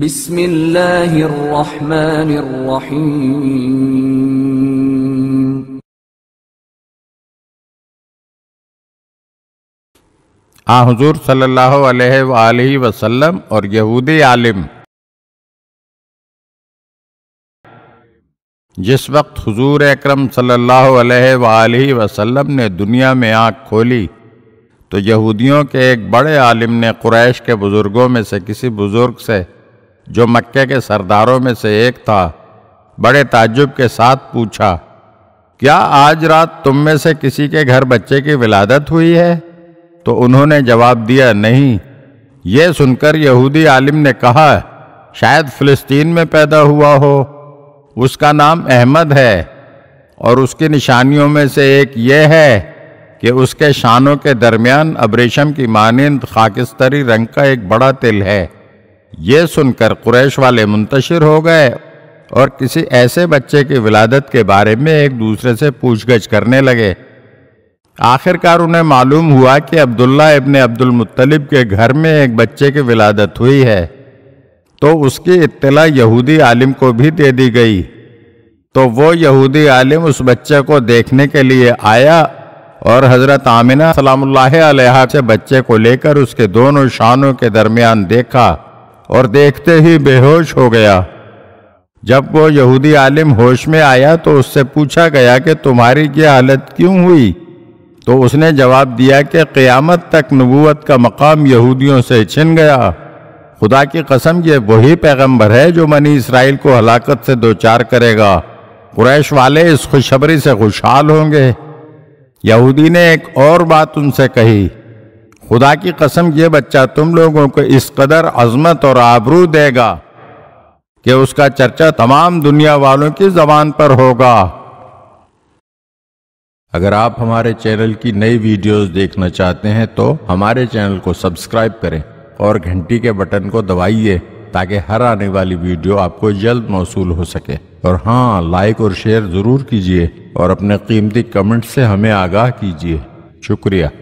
बिस्मिल्लाहिर्रहमानिर्रहीम। हुजूर सल्लल्लाहु अलैहि वसल्लम और यहूदी आलिम, जिस वक्त हुजूर अकरम सल्लल्लाहु अलैहि वसल्लम ने दुनिया में आँख खोली तो यहूदियों के एक बड़े आलिम ने कुरैश के बुज़ुर्गों में से किसी बुज़ुर्ग से, जो मक्के के सरदारों में से एक था, बड़े ताज्जुब के साथ पूछा, क्या आज रात तुम में से किसी के घर बच्चे की विलादत हुई है? तो उन्होंने जवाब दिया, नहीं। ये सुनकर यहूदी आलिम ने कहा, शायद फ़िलिस्तीन में पैदा हुआ हो, उसका नाम अहमद है और उसकी निशानियों में से एक यह है कि उसके शानों के दरमियान अबरेशम की मानिंद खाकिस्तरी रंग का एक बड़ा तिल है। ये सुनकर कुरैश वाले मुंतशिर हो गए और किसी ऐसे बच्चे की विलादत के बारे में एक दूसरे से पूछगछ करने लगे। आखिरकार उन्हें मालूम हुआ कि अब्दुल्ला इब्ने अब्दुल मुत्तलिब के घर में एक बच्चे की विलादत हुई है, तो उसकी इत्तला यहूदी आलिम को भी दे दी गई। तो वो यहूदी आलिम उस बच्चे को देखने के लिए आया और हज़रत आमिना सलामुल्लाह अलैहा से बच्चे को लेकर उसके दोनों शानों के दरमियान देखा और देखते ही बेहोश हो गया। जब वो यहूदी आलिम होश में आया तो उससे पूछा गया कि तुम्हारी ये हालत क्यों हुई? तो उसने जवाब दिया कि क़यामत तक नबूवत का मकाम यहूदियों से छिन गया। खुदा की कसम, ये वही पैगंबर है जो बनी इसराइल को हलाकत से दो चार करेगा। कुरैश वाले इस खुशखबरी से खुशहाल होंगे। यहूदी ने एक और बात उनसे कही, खुदा की कसम, ये बच्चा तुम लोगों को इस कदर अजमत और आबरू देगा कि उसका चर्चा तमाम दुनिया वालों की ज़बान पर होगा। अगर आप हमारे चैनल की नई वीडियोस देखना चाहते हैं तो हमारे चैनल को सब्सक्राइब करें और घंटी के बटन को दबाइए ताकि हर आने वाली वीडियो आपको जल्द मौसूल हो सके। और हाँ, लाइक और शेयर ज़रूर कीजिए और अपने कीमती कमेंट से हमें आगाह कीजिए। शुक्रिया।